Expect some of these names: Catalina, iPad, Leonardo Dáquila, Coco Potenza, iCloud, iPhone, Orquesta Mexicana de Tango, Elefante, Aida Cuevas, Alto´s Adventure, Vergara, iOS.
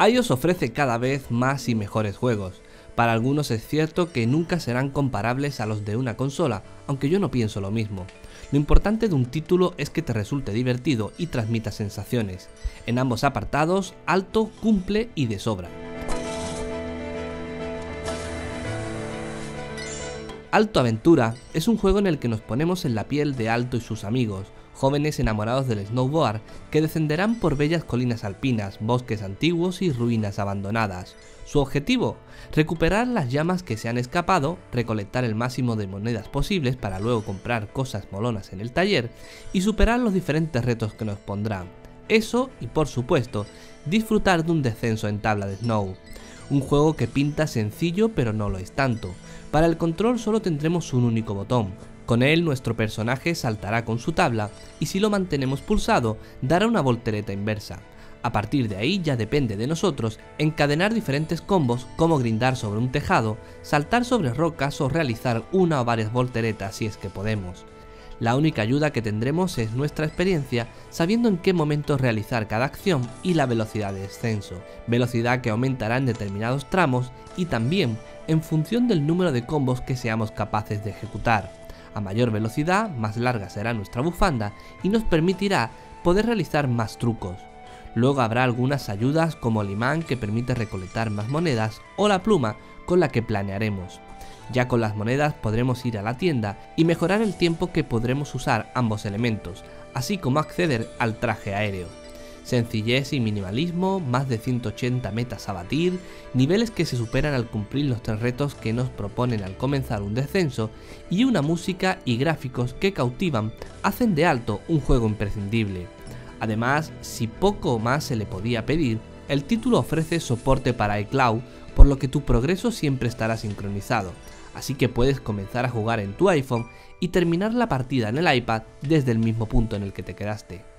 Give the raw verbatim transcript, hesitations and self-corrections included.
iOS ofrece cada vez más y mejores juegos. Para algunos es cierto que nunca serán comparables a los de una consola, aunque yo no pienso lo mismo. Lo importante de un título es que te resulte divertido y transmita sensaciones. En ambos apartados, Alto cumple y de sobra. Alto's Adventure es un juego en el que nos ponemos en la piel de Alto y sus amigos, jóvenes enamorados del snowboard que descenderán por bellas colinas alpinas, bosques antiguos y ruinas abandonadas. Su objetivo, recuperar las llamas que se han escapado, recolectar el máximo de monedas posibles para luego comprar cosas molonas en el taller y superar los diferentes retos que nos pondrán. Eso y, por supuesto, disfrutar de un descenso en tabla de snow. Un juego que pinta sencillo pero no lo es tanto. Para el control solo tendremos un único botón. Con él nuestro personaje saltará con su tabla y si lo mantenemos pulsado dará una voltereta inversa. A partir de ahí ya depende de nosotros encadenar diferentes combos como grindar sobre un tejado, saltar sobre rocas o realizar una o varias volteretas si es que podemos. La única ayuda que tendremos es nuestra experiencia, sabiendo en qué momento realizar cada acción y la velocidad de descenso, velocidad que aumentará en determinados tramos y también en función del número de combos que seamos capaces de ejecutar. A mayor velocidad, más larga será nuestra bufanda y nos permitirá poder realizar más trucos. Luego habrá algunas ayudas como el imán que permite recolectar más monedas o la pluma con la que planearemos. Ya con las monedas podremos ir a la tienda y mejorar el tiempo que podremos usar ambos elementos, así como acceder al traje aéreo. Sencillez y minimalismo, más de ciento ochenta metas a batir, niveles que se superan al cumplir los tres retos que nos proponen al comenzar un descenso y una música y gráficos que cautivan hacen de Alto un juego imprescindible. Además, si poco más se le podía pedir, el título ofrece soporte para iCloud, por lo que tu progreso siempre estará sincronizado, así que puedes comenzar a jugar en tu iPhone y terminar la partida en el iPad desde el mismo punto en el que te quedaste.